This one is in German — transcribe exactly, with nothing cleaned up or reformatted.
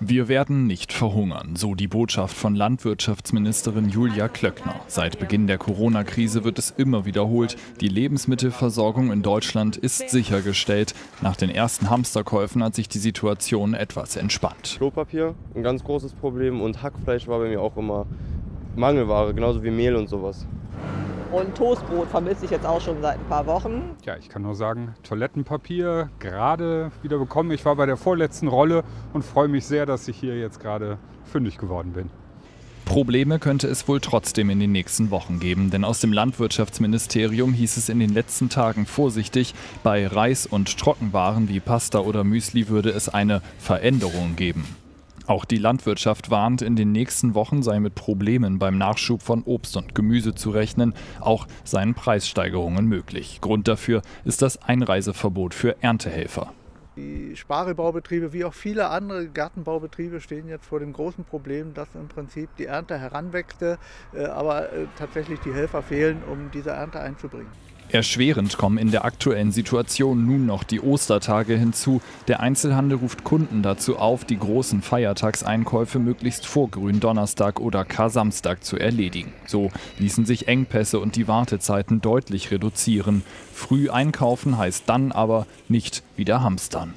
Wir werden nicht verhungern, so die Botschaft von Landwirtschaftsministerin Julia Klöckner. Seit Beginn der Corona-Krise wird es immer wiederholt, die Lebensmittelversorgung in Deutschland ist sichergestellt. Nach den ersten Hamsterkäufen hat sich die Situation etwas entspannt. Klopapier, ein ganz großes Problem, und Hackfleisch war bei mir auch immer Mangelware, genauso wie Mehl und sowas. Und Toastbrot vermisse ich jetzt auch schon seit ein paar Wochen. Ja, ich kann nur sagen, Toilettenpapier gerade wieder bekommen. Ich war bei der vorletzten Rolle und freue mich sehr, dass ich hier jetzt gerade fündig geworden bin. Probleme könnte es wohl trotzdem in den nächsten Wochen geben, denn aus dem Landwirtschaftsministerium hieß es in den letzten Tagen vorsichtig, bei Reis und Trockenwaren wie Pasta oder Müsli würde es eine Veränderung geben. Auch die Landwirtschaft warnt, in den nächsten Wochen sei mit Problemen beim Nachschub von Obst und Gemüse zu rechnen, auch seien Preissteigerungen möglich. Grund dafür ist das Einreiseverbot für Erntehelfer. Die Sparebaubetriebe wie auch viele andere Gartenbaubetriebe stehen jetzt vor dem großen Problem, dass im Prinzip die Ernte heranwächste, aber tatsächlich die Helfer fehlen, um diese Ernte einzubringen. Erschwerend kommen in der aktuellen Situation nun noch die Ostertage hinzu. Der Einzelhandel ruft Kunden dazu auf, die großen Feiertagseinkäufe möglichst vor Gründonnerstag oder Kar-Samstag zu erledigen. So ließen sich Engpässe und die Wartezeiten deutlich reduzieren. Früh einkaufen heißt dann aber nicht wieder hamstern.